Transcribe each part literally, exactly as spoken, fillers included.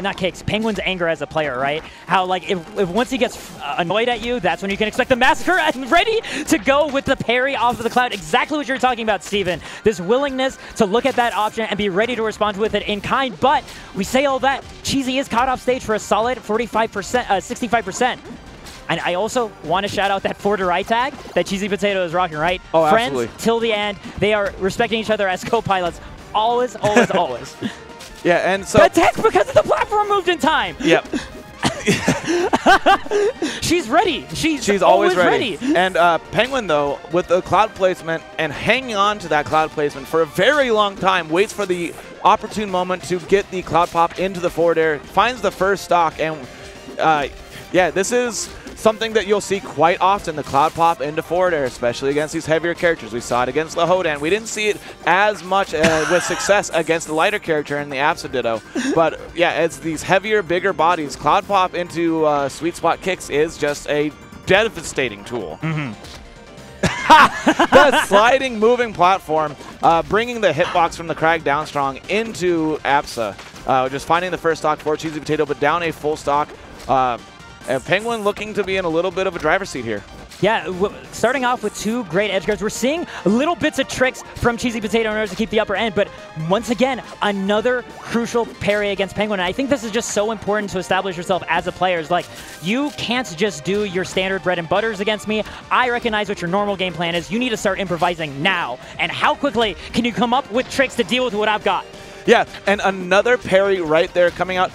not kicks, Penguin's anger as a player, right? How, like, if, if once he gets annoyed at you, that's when you can expect the massacre, and ready to go with the parry off of the cloud. Exactly what you're talking about, Steven. This willingness to look at that option and be ready to respond with it in kind. But we say all that, Cheesy is caught off stage for a solid forty-five percent, uh, sixty-five percent. And I also want to shout out that four to right tag that Cheesy Potato is rocking, right? Oh, Friends absolutely. Till the end. They are respecting each other as co-pilots. Always, always, always. Yeah, and so... That's because of the platform moved in time! Yep. She's ready. She's, She's always, always ready. ready. And uh, Penguin, though, with the cloud placement and hanging on to that cloud placement for a very long time, waits for the opportune moment to get the cloud pop into the forward air, finds the first stock, and uh, yeah, this is... something that you'll see quite often, the cloud pop into forward air, especially against these heavier characters. We saw it against the Hodan. We didn't see it as much uh, with success against the lighter character in the Absa Ditto. But yeah, it's these heavier, bigger bodies. Cloud pop into uh, sweet spot kicks is just a devastating tool. Mm-hmm. The sliding, moving platform, uh, bringing the hitbox from the Kragg down strong into Absa. Uh, just finding the first stock for Cheesy Potato, but down a full stock. Uh, And Penguin looking to be in a little bit of a driver's seat here. Yeah, w starting off with two great edge guards. We're seeing little bits of tricks from Cheesy Potato in order to keep the upper end, but once again, another crucial parry against Penguin. And I think this is just so important to establish yourself as a player. It's like, you can't just do your standard bread and butters against me. I recognize what your normal game plan is. You need to start improvising now. And how quickly can you come up with tricks to deal with what I've got? Yeah, and another parry right there coming out.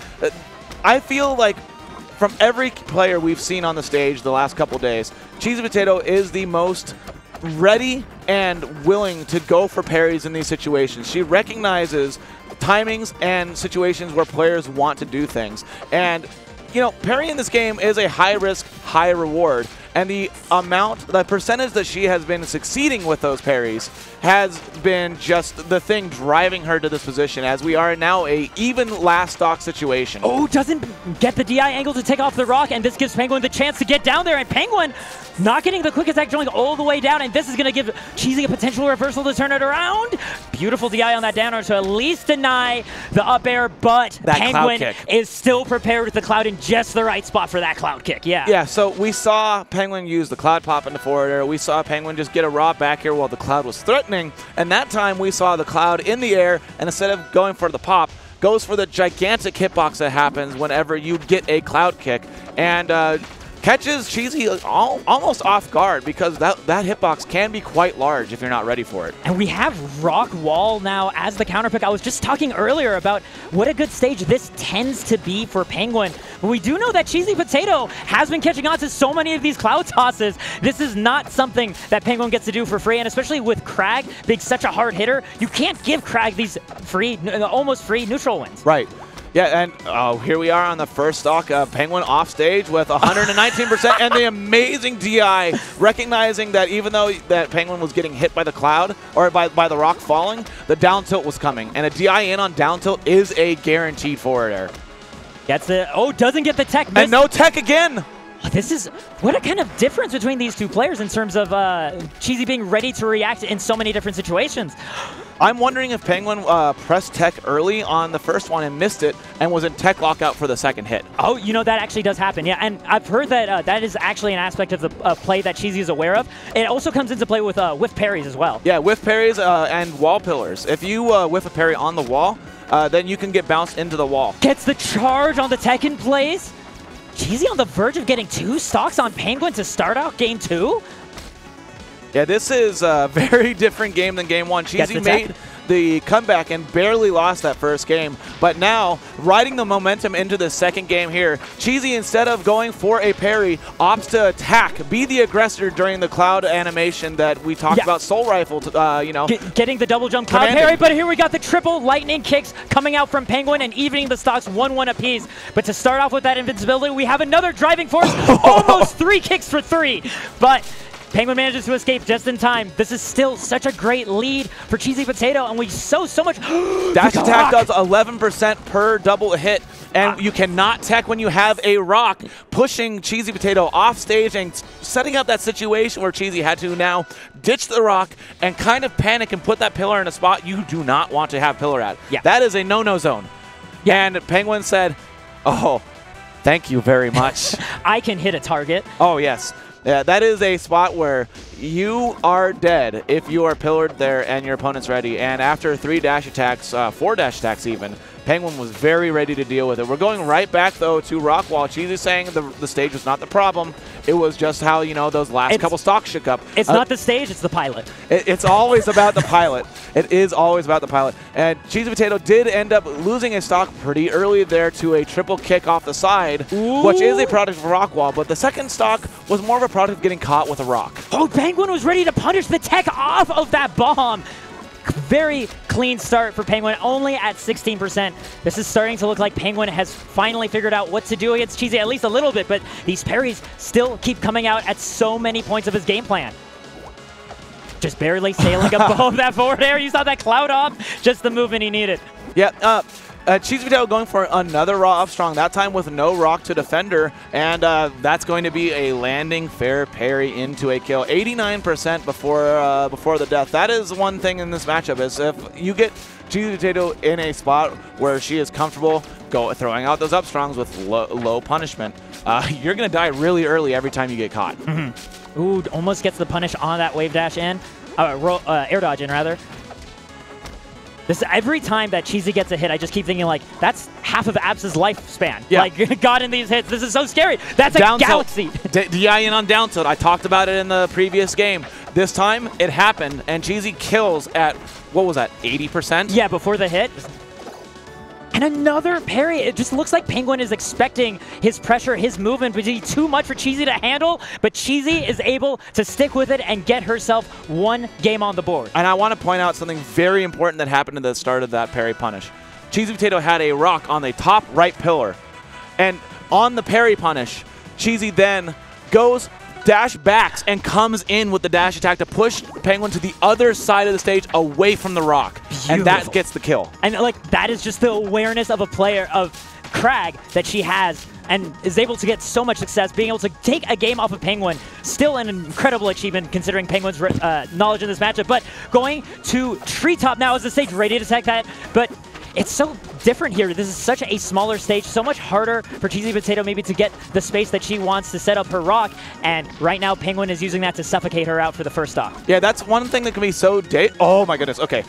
I feel like from every player we've seen on the stage the last couple days, Cheesy Potato is the most ready and willing to go for parries in these situations. She recognizes timings and situations where players want to do things. And, you know, parrying in this game is a high risk, high reward. And the amount, the percentage that she has been succeeding with those parries has been just the thing driving her to this position, as we are now a even last stock situation. Oh, doesn't get the D I angle to take off the rock, and this gives Penguin the chance to get down there, and Penguin not getting the quick attack, drawing all the way down, and this is going to give Cheesy a potential reversal to turn it around. Beautiful D I on that down air to at least deny the up air, but that Penguin is still prepared with the cloud in just the right spot for that cloud kick. Yeah. Yeah, so we saw Penguin use the cloud pop into forward air. We saw Penguin just get a raw back air while the cloud was threatening, and that time we saw the cloud in the air, and instead of going for the pop, goes for the gigantic hitbox that happens whenever you get a cloud kick, and uh, catches Cheesy all, almost off guard, because that, that hitbox can be quite large if you're not ready for it. And we have Rock Wall now as the counter pick. I was just talking earlier about what a good stage this tends to be for Penguin. But we do know that Cheesy Potato has been catching on to so many of these cloud tosses. This is not something that Penguin gets to do for free, and especially with Kragg being such a hard hitter, you can't give Kragg these free, almost free neutral wins. Right. Yeah, and oh, here we are on the first stock. Uh, Penguin off stage with one hundred nineteen percent and the amazing D I, recognizing that even though that Penguin was getting hit by the cloud, or by, by the rock falling, the down tilt was coming. And a D I in on down tilt is a guaranteed forward air. Gets it. Oh, doesn't get the tech. Missed. And no tech again. This is, what a kind of difference between these two players in terms of uh, Cheesy being ready to react in so many different situations. I'm wondering if Penguin uh, pressed tech early on the first one and missed it and was in tech lockout for the second hit. Oh, you know, that actually does happen. Yeah, and I've heard that uh, that is actually an aspect of the uh, play that Cheesy is aware of. It also comes into play with uh, whiff parries as well. Yeah, whiff parries uh, and wall pillars. If you uh, whiff a parry on the wall, uh, then you can get bounced into the wall. Gets the charge on the tech in place. Cheesy on the verge of getting two stocks on Penguin to start out game two? Yeah, this is a very different game than game one. Cheesy made the comeback and barely lost that first game. But now, riding the momentum into the second game here, Cheesy, instead of going for a parry, opts to attack, be the aggressor during the cloud animation that we talked yeah. about, Soul Rifle, to, uh, you know. G getting the double jump cloud parry, but here we got the triple lightning kicks coming out from Penguin and evening the stocks one one apiece. But to start off with that invincibility, we have another driving force, almost three kicks for three. But Penguin manages to escape just in time. This is still such a great lead for Cheesy Potato, and we so, so much... Dash attack does eleven percent per double hit, and ah. you cannot tech when you have a rock, pushing Cheesy Potato off stage and setting up that situation where Cheesy had to now ditch the rock and kind of panic and put that pillar in a spot you do not want to have pillar at. Yeah. That is a no-no zone. Yeah. And Penguin said, Oh, thank you very much. I can hit a target. Oh, yes. Yeah, that is a spot where you are dead if you are pillared there and your opponent's ready. And after three dash attacks, uh, four dash attacks even, Penguin was very ready to deal with it. We're going right back, though, to Rock Wall. Cheesy saying the, the stage was not the problem. It was just how, you know, those last it's, couple stocks shook up. It's uh, not the stage, it's the pilot. It, it's always about the pilot. It is always about the pilot. And Cheesy Potato did end up losing a stock pretty early there to a triple kick off the side, Ooh. which is a product of Rock Wall. But the second stock was more of a product of getting caught with a rock. Oh, Penguin was ready to punish the tech off of that bomb. Very clean start for Penguin, only at sixteen percent. This is starting to look like Penguin has finally figured out what to do against Cheesy, at least a little bit, but these parries still keep coming out at so many points of his game plan. Just barely sailing above that forward air. You saw that cloud off, just the movement he needed. Yeah. Uh Uh, Cheesy Potato going for another raw up strong, that time with no rock to defender, and uh, that's going to be a landing fair parry into a kill. eighty-nine percent before uh, before the death. That is one thing in this matchup, is if you get Cheesy Potato in a spot where she is comfortable go throwing out those up strongs with lo low punishment, uh, you're going to die really early every time you get caught. Mm-hmm. Ooh, almost gets the punish on that wave dash in, uh, roll, uh, air dodge in rather. This, every time that Cheesy gets a hit, I just keep thinking, like, that's half of Absa's lifespan. Yeah. Like, God, in these hits, this is so scary. That's down a galaxy. D I N on down tilt. I talked about it in the previous game. This time, it happened, and Cheesy kills at, what was that, eighty percent? Yeah, before the hit. And another parry. It just looks like Penguin is expecting his pressure, his movement, would be too much for Cheesy to handle, but Cheesy is able to stick with it and get herself one game on the board. And I want to point out something very important that happened at the start of that parry punish. Cheesy Potato had a rock on the top right pillar, and on the parry punish, Cheesy then goes dash backs and comes in with the dash attack to push Penguin to the other side of the stage away from the rock. Beautiful. And that gets the kill. And like that is just the awareness of a player, of Kragg, that she has and is able to get so much success, being able to take a game off of Penguin. Still an incredible achievement considering Penguin's uh, knowledge in this matchup. But going to Treetop now as the stage ready to attack that, but it's so different here. This is such a smaller stage, so much harder for Cheesy Potato maybe to get the space that she wants to set up her rock, and right now Penguin is using that to suffocate her out for the first stock. Yeah, that's one thing that can be so da- Oh my goodness, okay.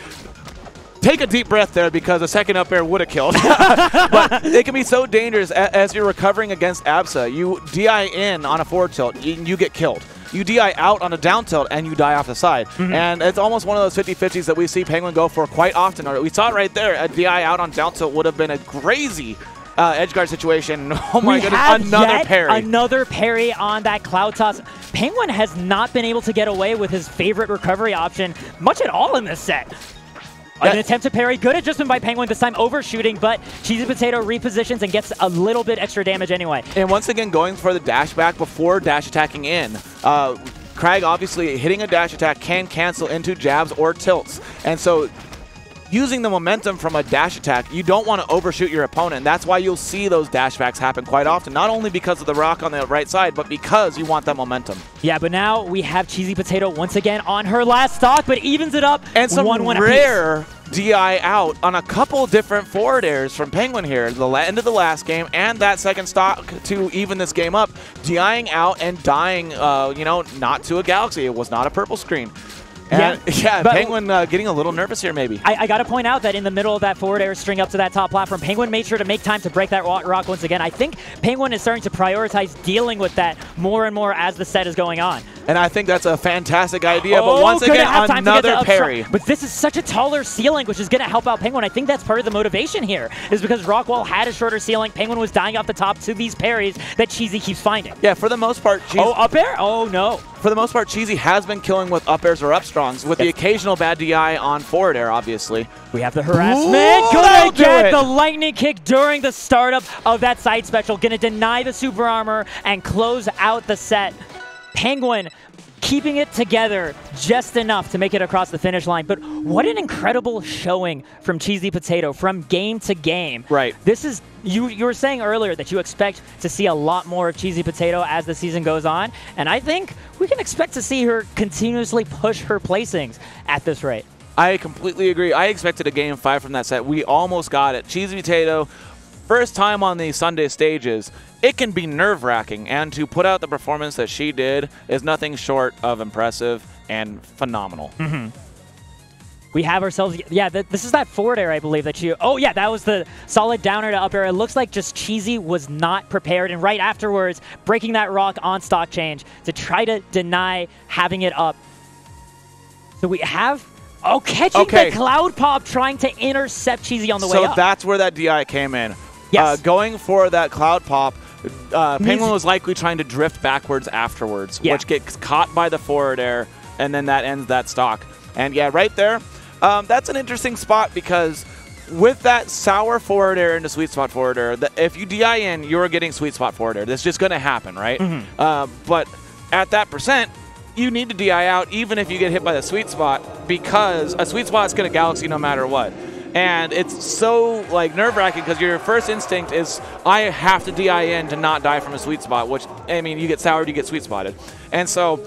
Take a deep breath there, because a second up air would have killed. But it can be so dangerous as you're recovering against Absa. You D I in on a forward tilt, you get killed. You D I out on a down tilt, and you die off the side. Mm-hmm. And it's almost one of those fifty fifties that we see Penguin go for quite often. Or we saw it right there. A D I out on down tilt would have been a crazy uh, edge guard situation. Oh my we goodness, another yet parry. Another parry on that cloud toss. Penguin has not been able to get away with his favorite recovery option much at all in this set. An attempt to parry. Good adjustment by Penguin, this time overshooting, but Cheesy Potato repositions and gets a little bit extra damage anyway. And once again, going for the dash back before dash attacking in. Uh, Kragg, obviously, hitting a dash attack can cancel into jabs or tilts. And so, using the momentum from a dash attack, you don't want to overshoot your opponent. That's why you'll see those dash backs happen quite often, not only because of the rock on the right side, but because you want that momentum. Yeah, but now we have Cheesy Potato once again on her last stock, but evens it up. And some one, one rare D I out on a couple different forward airs from Penguin here, the end of the last game and that second stock to even this game up. D I ing out and dying, uh, you know, not to a galaxy. It was not a purple screen. Yeah, yeah, Penguin uh, getting a little nervous here, maybe. I, I got to point out that in the middle of that forward air string up to that top platform, Penguin made sure to make time to break that rock once again. I think Penguin is starting to prioritize dealing with that more and more as the set is going on. And I think that's a fantastic idea, oh, but once again, another parry. But this is such a taller ceiling, which is going to help out Penguin. I think that's part of the motivation here, is because Rock Wall had a shorter ceiling. Penguin was dying off the top to these parries that Cheesy keeps finding. Yeah, for the most part, Cheesy... Oh, up air? Oh, no. For the most part, Cheesy has been killing with up airs or up strongs, with yes. the occasional bad D I on forward air, obviously. We have the harassment. Going to get the lightning kick during the startup of that side special. Going to deny the super armor and close out the set. Penguin keeping it together just enough to make it across the finish line. But what an incredible showing from Cheesy Potato, from game to game. Right. This is, you, you were saying earlier that you expect to see a lot more of Cheesy Potato as the season goes on. And I think we can expect to see her continuously push her placings at this rate. I completely agree. I expected a game five from that set. We almost got it. Cheesy Potato first time on these Sunday stages, it can be nerve-wracking, and to put out the performance that she did is nothing short of impressive and phenomenal. Mm-hmm. We have ourselves, yeah, th this is that forward air, I believe, that you, oh yeah, that was the solid down air to up air. It looks like just Cheesy was not prepared, and right afterwards, breaking that rock on stock change to try to deny having it up. So we have, oh, catching okay. the Cloud Pop, trying to intercept Cheesy on the so way up. So that's where that D I came in. Yes. Uh, going for that Cloud Pop, uh, Penguin was likely trying to drift backwards afterwards, yeah. which gets caught by the forward air, and then that ends that stock. And yeah, right there, Um, that's an interesting spot because with that sour forward air into sweet spot forward air, the, if you D I in, you're getting sweet spot forward air. That's just going to happen, right? Mm-hmm. uh, but at that percent, you need to D I out even if you get hit by the sweet spot, because a sweet spot is going to galaxy no matter what. And it's so like nerve-wracking because your first instinct is, I have to D I in to not die from a sweet spot, which, I mean, you get soured, you get sweet spotted. And so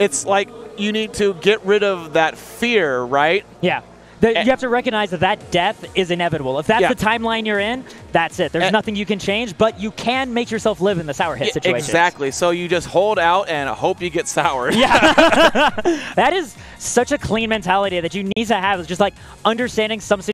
it's like, you need to get rid of that fear, right? Yeah. The, you have to recognize that that death is inevitable. If that's yeah. the timeline you're in, that's it. There's and nothing you can change, but you can make yourself live in the sour hit situation. Exactly. So you just hold out and hope you get soured. Yeah. That is such a clean mentality that you need to have. It's just like understanding some situation.